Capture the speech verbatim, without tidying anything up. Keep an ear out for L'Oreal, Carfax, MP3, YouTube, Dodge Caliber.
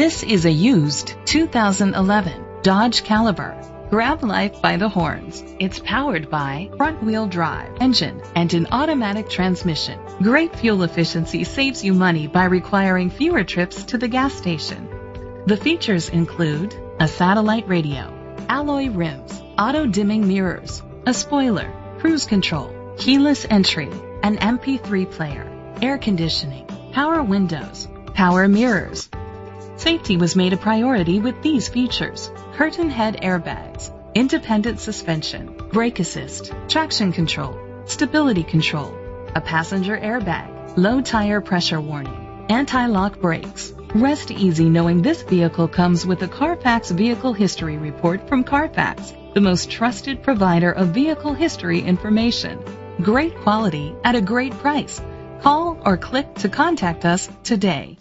This is a used two thousand eleven Dodge Caliber. Grab life by the horns. It's powered by front-wheel drive engine and an automatic transmission. Great fuel efficiency saves you money by requiring fewer trips to the gas station. The features include a satellite radio, alloy rims, auto-dimming mirrors, a spoiler, cruise control, keyless entry, an M P three player, air conditioning, power windows, power mirrors. Safety was made a priority with these features: curtain head airbags, independent suspension, brake assist, traction control, stability control, a passenger airbag, low tire pressure warning, anti-lock brakes. Rest easy knowing this vehicle comes with a Carfax Vehicle History Report from Carfax, the most trusted provider of vehicle history information. Great quality at a great price. Call or click to contact us today.